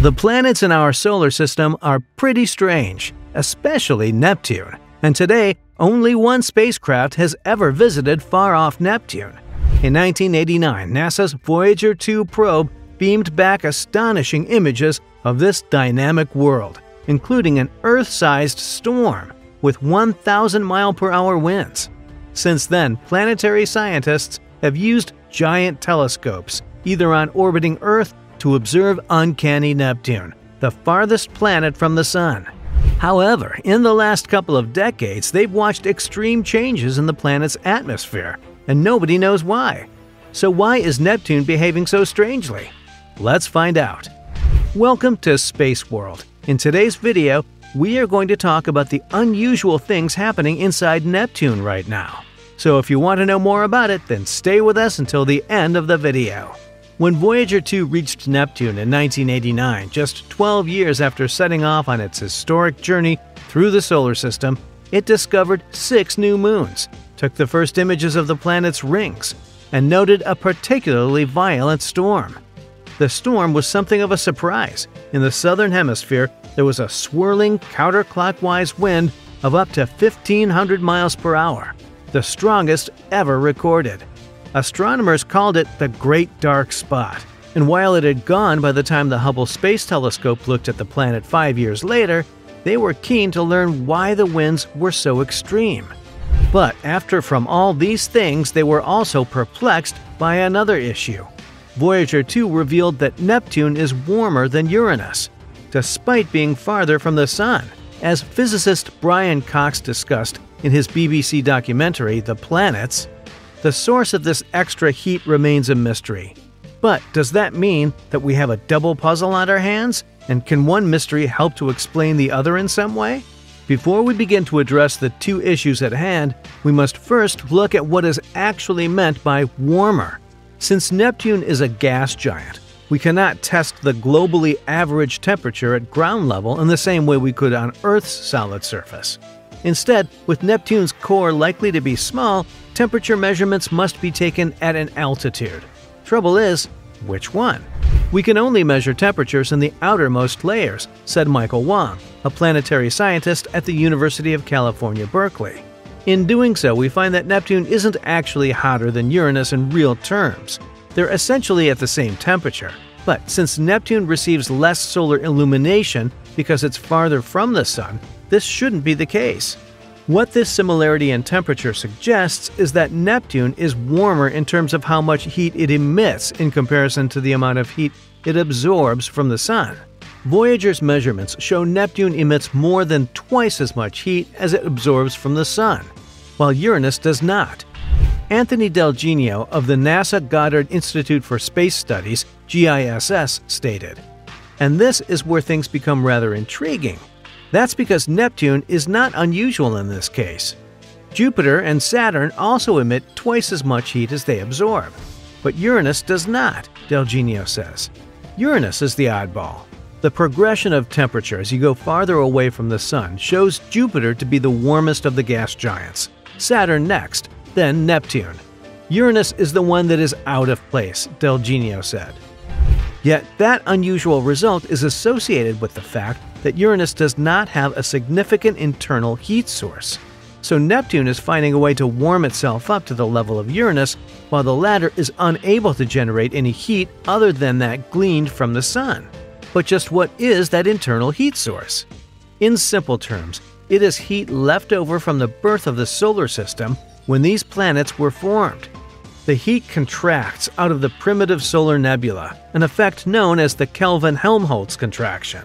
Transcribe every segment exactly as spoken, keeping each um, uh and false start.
The planets in our solar system are pretty strange, especially Neptune, and today only one spacecraft has ever visited far-off Neptune. In nineteen eighty-nine, NASA's Voyager two probe beamed back astonishing images of this dynamic world, including an Earth-sized storm with one thousand mile per hour winds. Since then, planetary scientists have used giant telescopes, either on orbiting Earth to observe uncanny Neptune, the farthest planet from the Sun. However, in the last couple of decades, they've watched extreme changes in the planet's atmosphere, and nobody knows why. So why is Neptune behaving so strangely? Let's find out. Welcome to Space World. In today's video, we are going to talk about the unusual things happening inside Neptune right now. So if you want to know more about it, then stay with us until the end of the video. When Voyager two reached Neptune in nineteen eighty-nine, just twelve years after setting off on its historic journey through the solar system, it discovered six new moons, took the first images of the planet's rings, and noted a particularly violent storm. The storm was something of a surprise. In the southern hemisphere, there was a swirling counterclockwise wind of up to fifteen hundred miles per hour, the strongest ever recorded. Astronomers called it the Great Dark Spot, and while it had gone by the time the Hubble Space Telescope looked at the planet five years later, they were keen to learn why the winds were so extreme. But after from all these things, they were also perplexed by another issue. Voyager two revealed that Neptune is warmer than Uranus, despite being farther from the Sun, as physicist Brian Cox discussed in his B B C documentary, The Planets. The source of this extra heat remains a mystery. But does that mean that we have a double puzzle on our hands? And can one mystery help to explain the other in some way? Before we begin to address the two issues at hand, we must first look at what is actually meant by warmer. Since Neptune is a gas giant, we cannot test the globally average temperature at ground level in the same way we could on Earth's solid surface. Instead, with Neptune's core likely to be small, temperature measurements must be taken at an altitude. Trouble is, which one? We can only measure temperatures in the outermost layers, said Michael Wong, a planetary scientist at the University of California, Berkeley. In doing so, we find that Neptune isn't actually hotter than Uranus in real terms. They're essentially at the same temperature. But since Neptune receives less solar illumination because it's farther from the Sun, this shouldn't be the case. What this similarity in temperature suggests is that Neptune is warmer in terms of how much heat it emits in comparison to the amount of heat it absorbs from the Sun. Voyager's measurements show Neptune emits more than twice as much heat as it absorbs from the Sun, while Uranus does not. Anthony Del Genio of the NASA Goddard Institute for Space Studies (G I S S) stated, "And this is where things become rather intriguing. That's because Neptune is not unusual in this case. Jupiter and Saturn also emit twice as much heat as they absorb. But Uranus does not," Del Genio says. Uranus is the oddball. The progression of temperature as you go farther away from the Sun shows Jupiter to be the warmest of the gas giants, Saturn next, then Neptune. Uranus is the one that is out of place, Del Genio said. Yet that unusual result is associated with the fact that Uranus does not have a significant internal heat source. So Neptune is finding a way to warm itself up to the level of Uranus, while the latter is unable to generate any heat other than that gleaned from the Sun. But just what is that internal heat source? In simple terms, it is heat left over from the birth of the solar system when these planets were formed. The heat contracts out of the primitive solar nebula, an effect known as the Kelvin-Helmholtz contraction.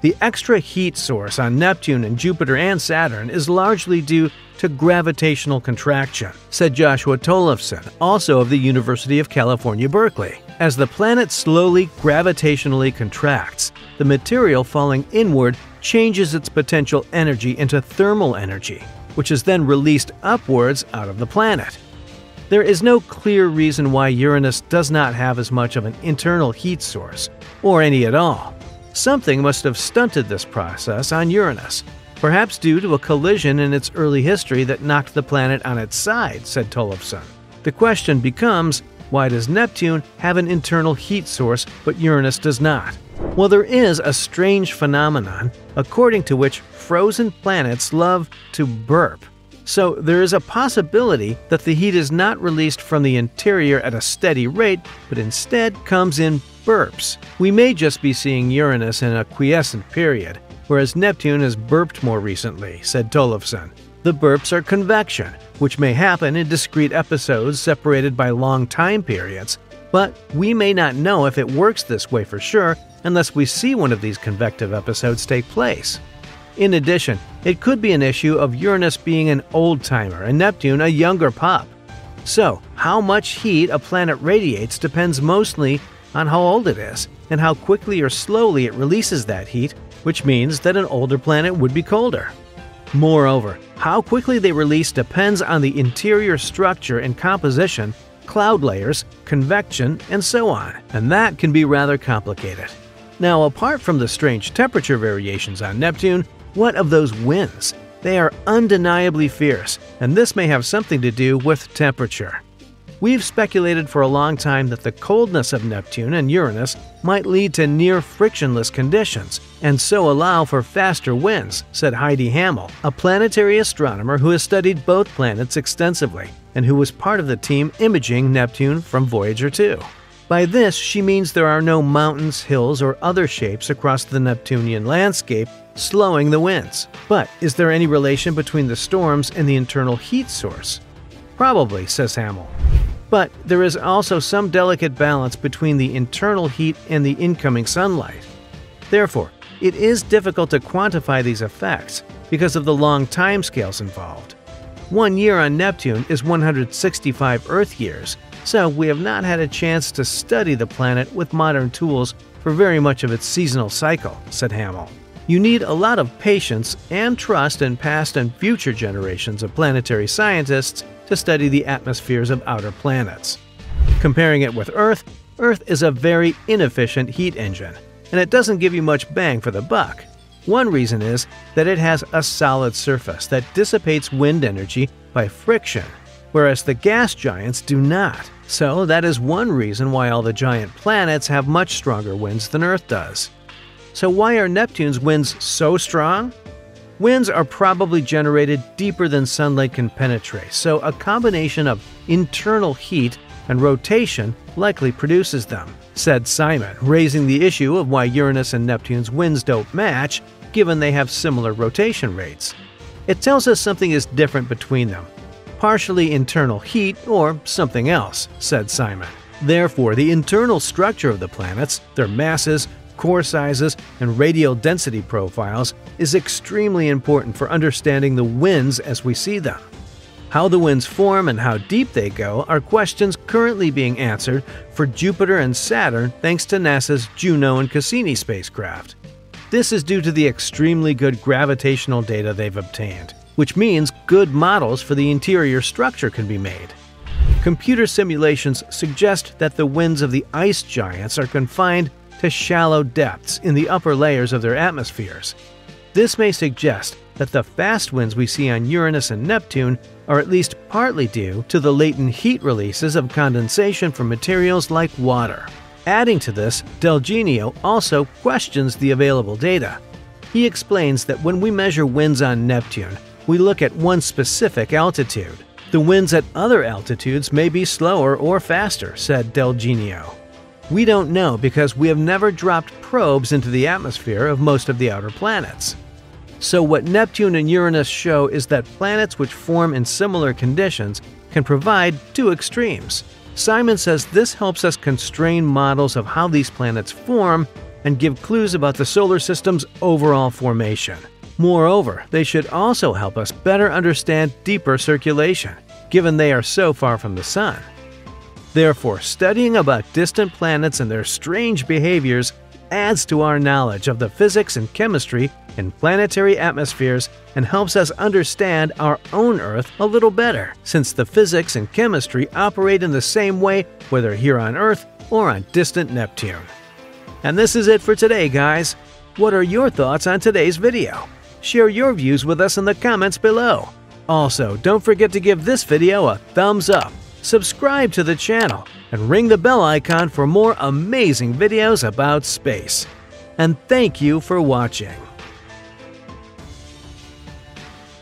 The extra heat source on Neptune and Jupiter and Saturn is largely due to gravitational contraction, said Joshua Tollefson, also of the University of California, Berkeley. As the planet slowly gravitationally contracts, the material falling inward changes its potential energy into thermal energy, which is then released upwards out of the planet. There is no clear reason why Uranus does not have as much of an internal heat source, or any at all. Something must have stunted this process on Uranus, perhaps due to a collision in its early history that knocked the planet on its side, said Tollefson. The question becomes, why does Neptune have an internal heat source but Uranus does not? Well, there is a strange phenomenon according to which frozen planets love to burp. So there is a possibility that the heat is not released from the interior at a steady rate, but instead comes in burps. We may just be seeing Uranus in a quiescent period, whereas Neptune has burped more recently, said Tollefson. The burps are convection, which may happen in discrete episodes separated by long time periods, but we may not know if it works this way for sure unless we see one of these convective episodes take place. In addition, it could be an issue of Uranus being an old-timer and Neptune a younger pup. So, how much heat a planet radiates depends mostly on how old it is and how quickly or slowly it releases that heat, which means that an older planet would be colder. Moreover, how quickly they release depends on the interior structure and composition, cloud layers, convection, and so on, and that can be rather complicated. Now, apart from the strange temperature variations on Neptune, what of those winds? They are undeniably fierce, and this may have something to do with temperature. We've speculated for a long time that the coldness of Neptune and Uranus might lead to near-frictionless conditions and so allow for faster winds, said Heidi Hammel, a planetary astronomer who has studied both planets extensively and who was part of the team imaging Neptune from Voyager two. By this, she means there are no mountains, hills, or other shapes across the Neptunian landscape slowing the winds. But is there any relation between the storms and the internal heat source? Probably, says Hammel. But there is also some delicate balance between the internal heat and the incoming sunlight. Therefore, it is difficult to quantify these effects because of the long timescales involved. One year on Neptune is one hundred sixty-five Earth years, so we have not had a chance to study the planet with modern tools for very much of its seasonal cycle, said Hammel. You need a lot of patience and trust in past and future generations of planetary scientists to study the atmospheres of outer planets. Comparing it with Earth, Earth is a very inefficient heat engine, and it doesn't give you much bang for the buck. One reason is that it has a solid surface that dissipates wind energy by friction, whereas the gas giants do not. So that is one reason why all the giant planets have much stronger winds than Earth does. So why are Neptune's winds so strong? Winds are probably generated deeper than sunlight can penetrate, so a combination of internal heat and rotation likely produces them, said Simon, raising the issue of why Uranus and Neptune's winds don't match, given they have similar rotation rates. It tells us something is different between them, partially internal heat or something else, said Simon. Therefore, the internal structure of the planets, their masses, core sizes, and radial density profiles is extremely important for understanding the winds as we see them. How the winds form and how deep they go are questions currently being answered for Jupiter and Saturn thanks to NASA's Juno and Cassini spacecraft. This is due to the extremely good gravitational data they've obtained, which means good models for the interior structure can be made. Computer simulations suggest that the winds of the ice giants are confined to shallow depths in the upper layers of their atmospheres. This may suggest that the fast winds we see on Uranus and Neptune are at least partly due to the latent heat releases of condensation from materials like water. Adding to this, Del Genio also questions the available data. He explains that when we measure winds on Neptune, we look at one specific altitude. The winds at other altitudes may be slower or faster, said Del Genio. We don't know because we have never dropped probes into the atmosphere of most of the outer planets. So what Neptune and Uranus show is that planets which form in similar conditions can provide two extremes. Simon says this helps us constrain models of how these planets form and give clues about the solar system's overall formation. Moreover, they should also help us better understand deeper circulation, given they are so far from the Sun. Therefore, studying about distant planets and their strange behaviors adds to our knowledge of the physics and chemistry in planetary atmospheres and helps us understand our own Earth a little better, since the physics and chemistry operate in the same way whether here on Earth or on distant Neptune. And this is it for today, guys. What are your thoughts on today's video? Share your views with us in the comments below. Also, don't forget to give this video a thumbs up, subscribe to the channel, and ring the bell icon for more amazing videos about space. and thank you for watching.